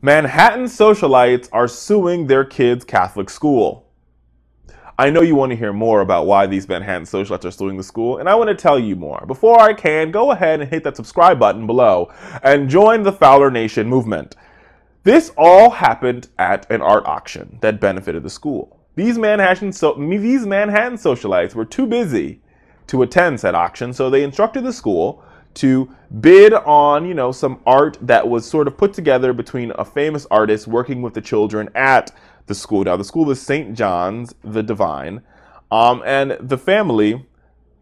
Manhattan socialites are suing their kids' Catholic school. I know you want to hear more about why these Manhattan socialites are suing the school, and I want to tell you more. Before I can, go ahead and hit that subscribe button below and join the Fowler Nation movement. This all happened at an art auction that benefited the school. These Manhattan socialites were too busy to attend said auction, so they instructed the school to bid on, some art that was sort of put together between a famous artist working with the children at the school. Now, the school is St. John's the Divine, and the family,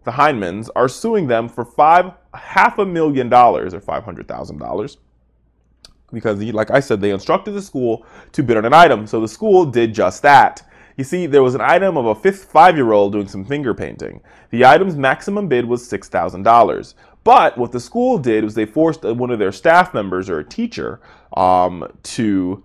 the Hindmans, are suing them for $500,000 or $500,000 because, like I said, they instructed the school to bid on an item, so the school did just that. You see, there was an item of a 5-year-old doing some finger painting. The item's maximum bid was $6,000. But what the school did was they forced one of their staff members or a teacher to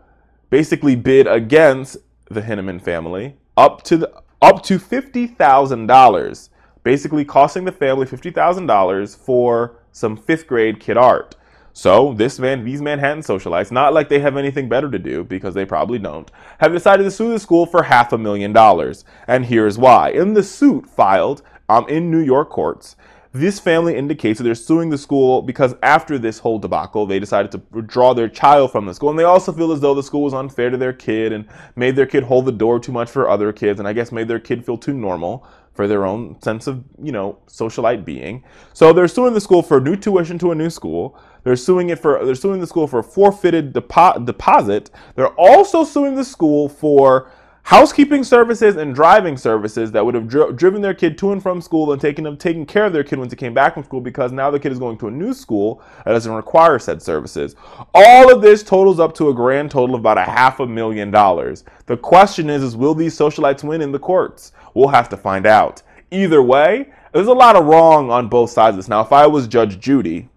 basically bid against the Hindman family up to $50,000, basically costing the family $50,000 for some 5th grade kid art. So these Manhattan socialites, not like they have anything better to do, because they probably don't, have decided to sue the school for $500,000. And here's why. In the suit filed in New York courts, this family indicates that they're suing the school because after this whole debacle, they decided to withdraw their child from the school. And they also feel as though the school was unfair to their kid and made their kid hold the door too much for other kids, and I guess made their kid feel too normal for their own sense of, socialite being. So they're suing the school for new tuition to a new school. They're suing the school for forfeited deposit. They're also suing the school for housekeeping services and driving services that would have driven their kid to and from school and taken care of their kid when they came back from school, because now the kid is going to a new school that doesn't require said services. All of this totals up to a grand total of about $500,000. The question is will these socialites win in the courts? We'll have to find out. Either way, there's a lot of wrong on both sides of this. Now, if I was Judge Judy,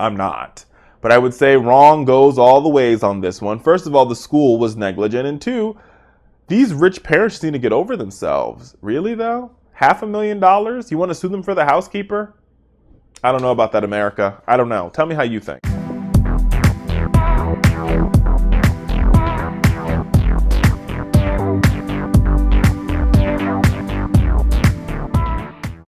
I'm not. But I would say wrong goes all the ways on this one. First of all, the school was negligent, and 2, these rich parents need to get over themselves. Really, though? $500,000? You want to sue them for the housekeeper? I don't know about that, America. I don't know. Tell me how you think.